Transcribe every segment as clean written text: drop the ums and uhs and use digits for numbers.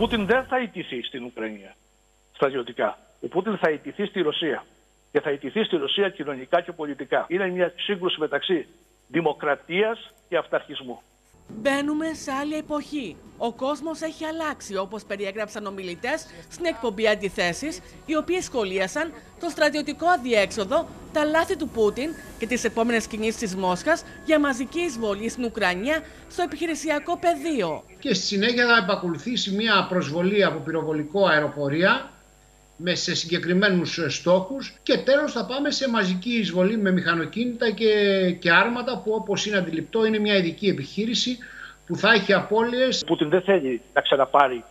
Πούτιν δεν θα ιτηθεί στην Ουκρανία στρατιωτικά. Ο Πούτιν θα ιτηθεί στη Ρωσία. Και θα ιτηθεί στη Ρωσία κοινωνικά και πολιτικά. Είναι μια σύγκρουση μεταξύ δημοκρατίας και αυταρχισμού. Μπαίνουμε σε άλλη εποχή. Ο κόσμος έχει αλλάξει, όπως περιέγραψαν ομιλητές στην εκπομπή Αντιθέσεις, οι οποίοι σχολίασαν το στρατιωτικό αδιέξοδο, τα λάθη του Πούτιν και τις επόμενες κινήσεις της Μόσχας για μαζική εισβολή στην Ουκρανία στο επιχειρησιακό πεδίο. Και στη συνέχεια θα επακολουθήσει μια προσβολή από πυροβολικό αεροπορία σε συγκεκριμένους στόχους και τέλος θα πάμε σε μαζική εισβολή με μηχανοκίνητα και άρματα που, όπως είναι αντιληπτό, είναι μια ειδική επιχείρηση που θα έχει απώλειες. Ο Πούτιν δεν θέλει να ξαναπάρει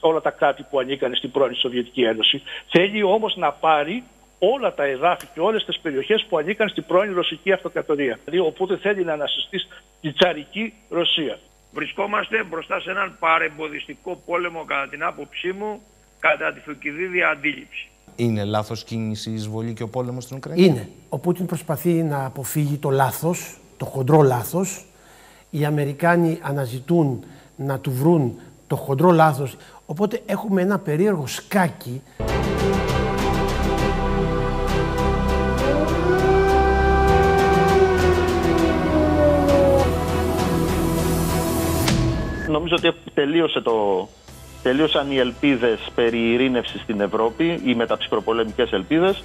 όλα τα κράτη που ανήκαν στην πρώην Σοβιετική Ένωση. Θέλει όμως να πάρει όλα τα εδάφη και όλες τις περιοχές που ανήκαν στην πρώην Ρωσική Αυτοκρατορία. Δηλαδή ο Πούτιν θέλει να ανασυστήσει τη τσαρική Ρωσία. Βρισκόμαστε μπροστά σε έναν παρεμποδιστικό πόλεμο, κατά την άποψή μου, κατά τη φουκηδίδη αντίληψη. Είναι λάθος κίνηση η εισβολή και ο πόλεμος στην Ουκρανία? Είναι. Ο Πούτιν προσπαθεί να αποφύγει το λάθος, το χοντρό λάθος. Οι Αμερικάνοι αναζητούν να του βρουν το χοντρό λάθος. Οπότε έχουμε ένα περίεργο σκάκι. Νομίζω ότι τελείωσε το... Τελείωσαν οι ελπίδες περί ειρήνευσης στην Ευρώπη, οι μεταψυχροπολεμικές ελπίδες.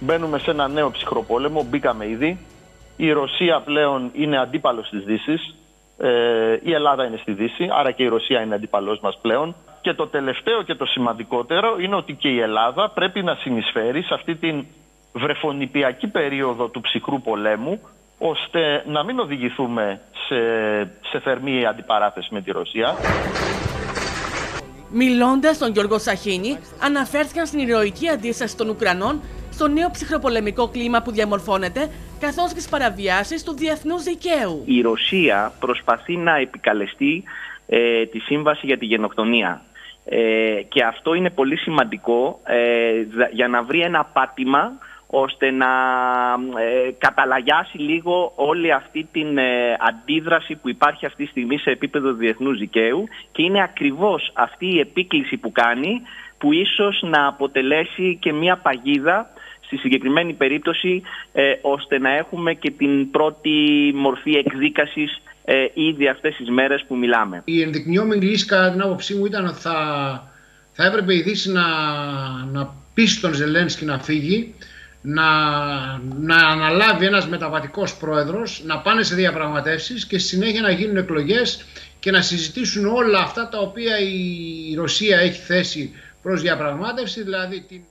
Μπαίνουμε σε ένα νέο ψυχροπόλεμο, μπήκαμε ήδη. Η Ρωσία πλέον είναι αντίπαλος της Δύσης, η Ελλάδα είναι στη Δύση, άρα και η Ρωσία είναι αντίπαλός μας πλέον. Και το τελευταίο και το σημαντικότερο είναι ότι και η Ελλάδα πρέπει να συνεισφέρει σε αυτή την βρεφονιπιακή περίοδο του ψυχρού πολέμου, ώστε να μην οδηγηθούμε σε θερμή αντιπαράθεση με τη Ρωσία. Μιλώντας στον Γιώργο Σαχίνη, αναφέρθηκαν στην ηρωική αντίσταση των Ουκρανών στο νέο ψυχροπολεμικό κλίμα που διαμορφώνεται, καθώς και στις παραβιάσεις του διεθνούς δικαίου. Η Ρωσία προσπαθεί να επικαλεστεί τη σύμβαση για τη γενοκτονία. Και αυτό είναι πολύ σημαντικό για να βρει ένα πάτημα ώστε να καταλαγιάσει λίγο όλη αυτή την αντίδραση που υπάρχει αυτή τη στιγμή σε επίπεδο διεθνούς δικαίου, και είναι ακριβώς αυτή η επίκληση που κάνει που ίσως να αποτελέσει και μια παγίδα στη συγκεκριμένη περίπτωση, ώστε να έχουμε και την πρώτη μορφή εκδίκασης ήδη αυτές τις μέρες που μιλάμε. Η ενδεικνυόμενη λύση, κατά την άποψή μου, ήταν ότι θα έπρεπε η Δύση να πείσει τον Ζελένσκι να φύγει, να αναλάβει ένας μεταβατικός πρόεδρος, να πάνε σε διαπραγματεύσεις και στη συνέχεια να γίνουν εκλογές και να συζητήσουν όλα αυτά τα οποία η Ρωσία έχει θέσει προς διαπραγμάτευση, δηλαδή την...